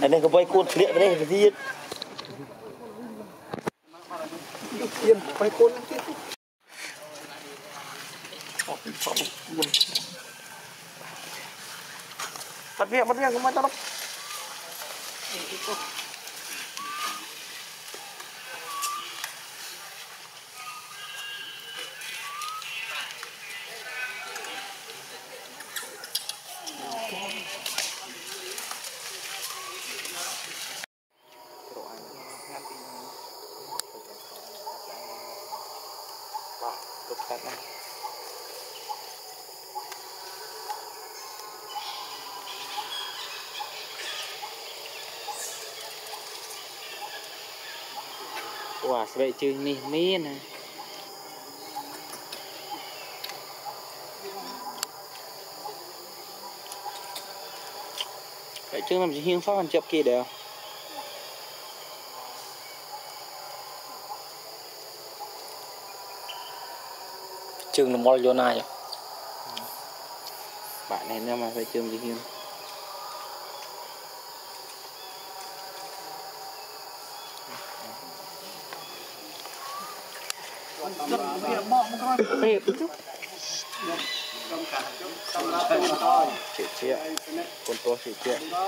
Anh này có bay côn lệ vào đây phải gì? Yên bay côn lắm tiếc. Bắt việc không may tao đâu. Wah, sebab itu ni main lah. Sebab itu làm gì hiên pháp ăn chập kia đều. Trường là mol vô này. Bạn này nữa mà phải trường gì hiên. Đẹp chút con to chị chuyện no.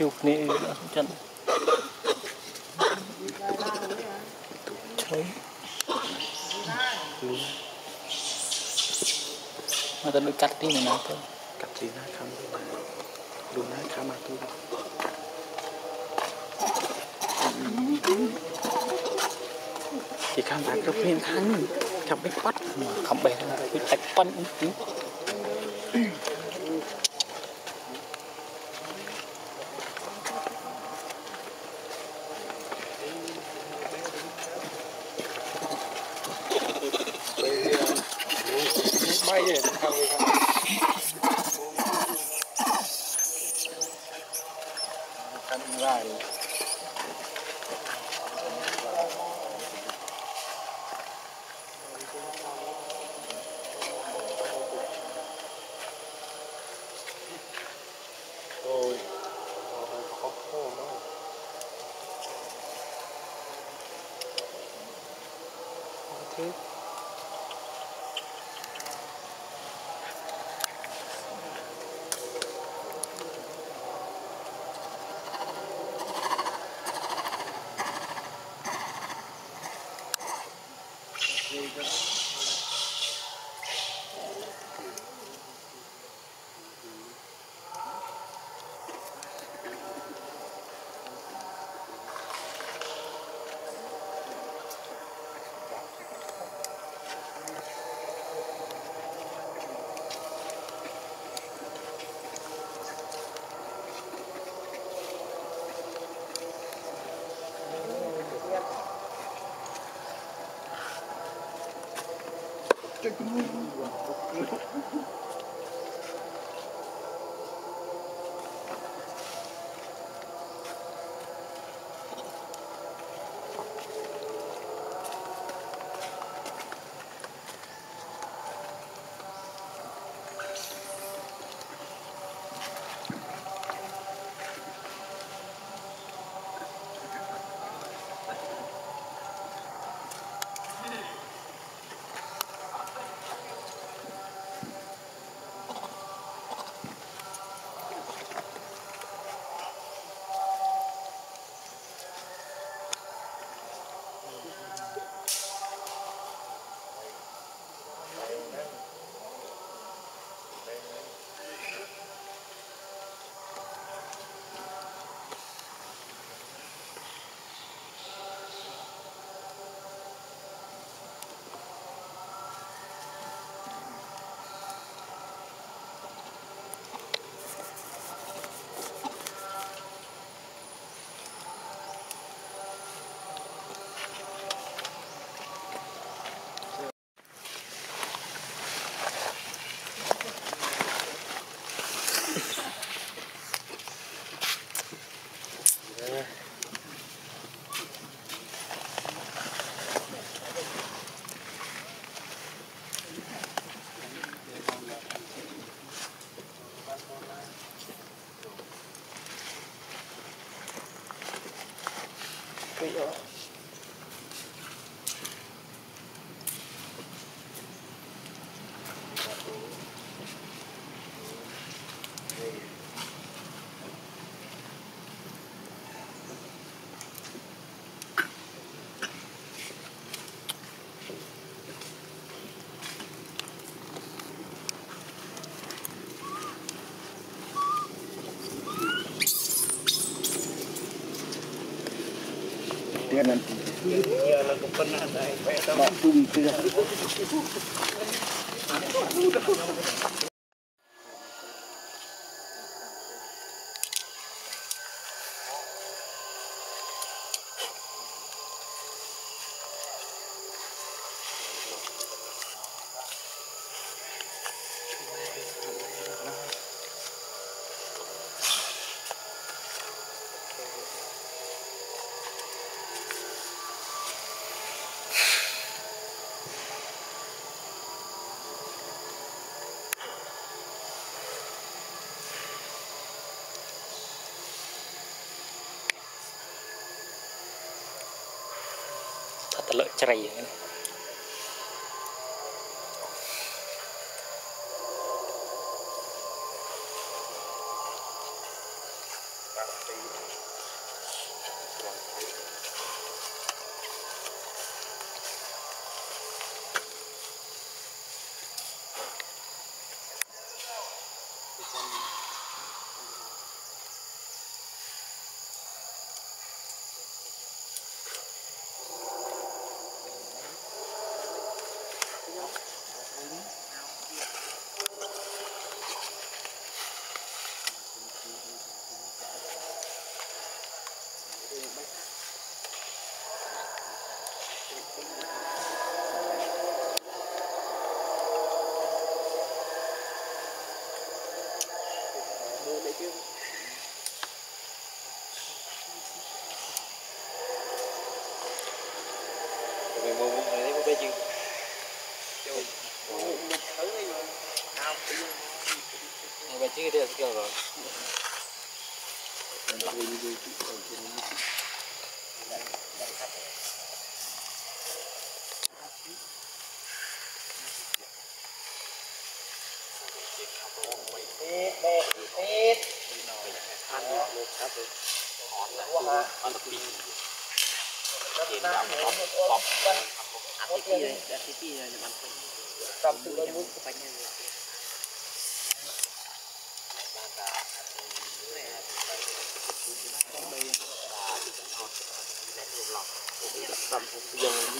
Chụp này chân thấy mà ta cắt đi mà thôi cắt gì nó không đúng nó khá mà tôi chỉ không phải cho phim khăn không biết bắt không bể là cái tạch phân Nanti iyalah kepenat saya tak tunggu dah. Teluk cerai kan. Ini dia sekian loh. Làm một cái dòng này đi.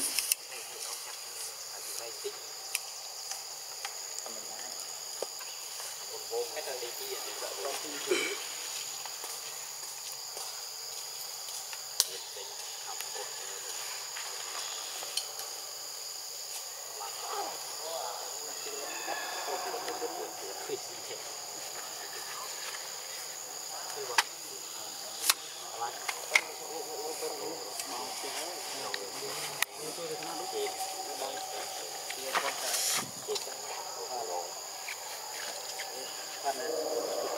panas.